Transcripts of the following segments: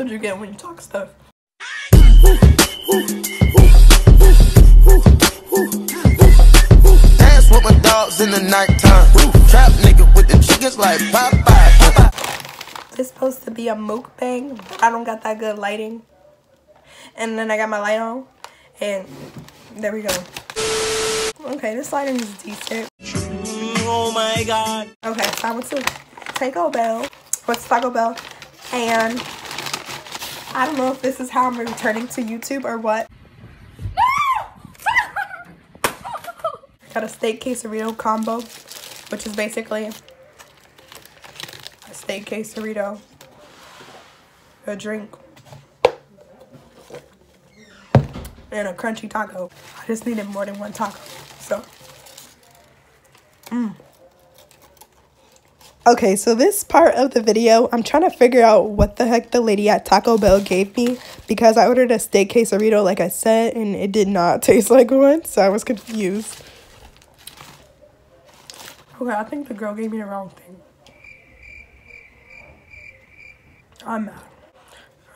what you get when you talk stuff. Dance with my dogs in the nighttime. Trap nigga with the chickens like Popeye. It's supposed to be a mukbang, but I don't got that good lighting. And then I got my light on, and there we go. Okay, this lighting is decent. Oh my god. Okay, so I went to Taco Bell. What's Taco Bell? And I don't know if this is how I'm returning to YouTube or what. No! Got a steak quesadilla combo, which is basically a steak quesadilla, a drink, and a crunchy taco. I just needed more than one taco, so. Okay, so this part of the video, I'm trying to figure out what the heck the lady at Taco Bell gave me, because I ordered a steak quesadilla, like I said, and it did not taste like one, so I was confused. Okay, I think the girl gave me the wrong thing. I'm mad.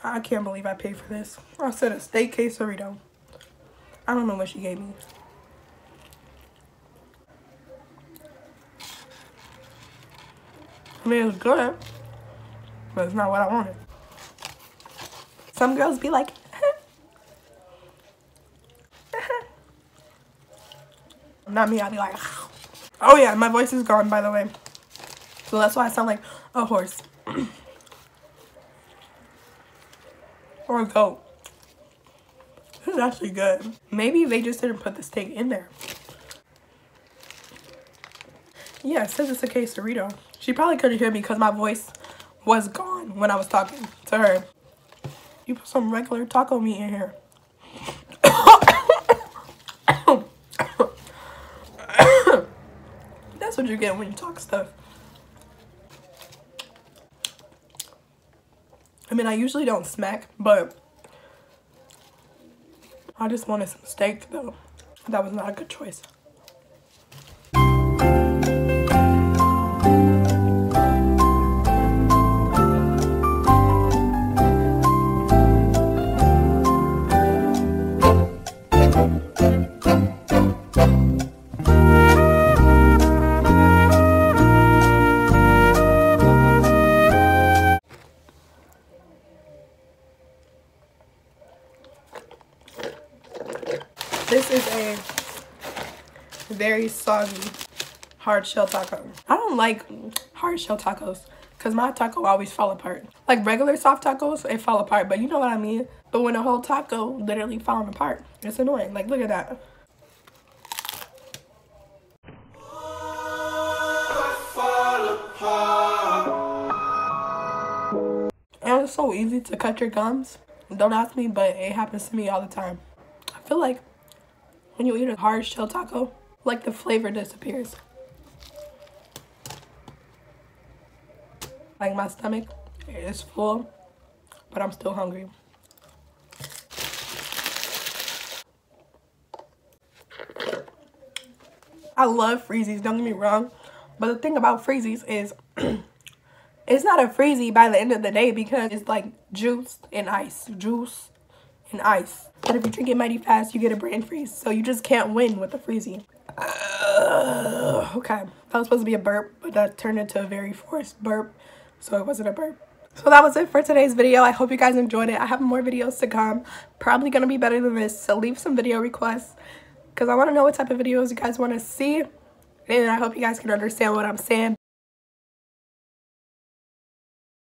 I can't believe I paid for this. I said a steak quesadilla. I don't know what she gave me. I mean, it's good, but it's not what I wanted. Some girls be like, not me, I'll be like, oh yeah, my voice is gone, by the way. So that's why I sound like a horse. Or a goat. This is actually good. Maybe they just didn't put the steak in there. Yeah, it says it's a quesadilla. She probably couldn't hear me because my voice was gone when I was talking to her. You put some regular taco meat in here. That's what you get when you talk stuff. I mean, I usually don't smack, but I just wanted some steak, though. That was not a good choice. This is a very soggy hard shell taco. I don't like hard shell tacos because my taco always fall apart. Like regular soft tacos, they fall apart, but you know what I mean. But when a whole taco literally falling apart, it's annoying. Like, look at that. And it's so easy to cut your gums. Don't ask me, but it happens to me all the time. I feel like when you eat a hard shell taco, like the flavor disappears. Like my stomach is full, but I'm still hungry. I love Freezies, don't get me wrong. But the thing about Freezies is it's not a Freezie by the end of the day because it's like juice and ice, juice and ice. But if you drink it mighty fast, you get a brain freeze. So you just can't win with a Freezie. Okay, that was supposed to be a burp, but that turned into a very forced burp, so it wasn't a burp. So that was it for today's video. I hope you guys enjoyed it. I have more videos to come. Probably gonna be better than this, so leave some video requests because I want to know what type of videos you guys want to see, and I hope you guys can understand what I'm saying.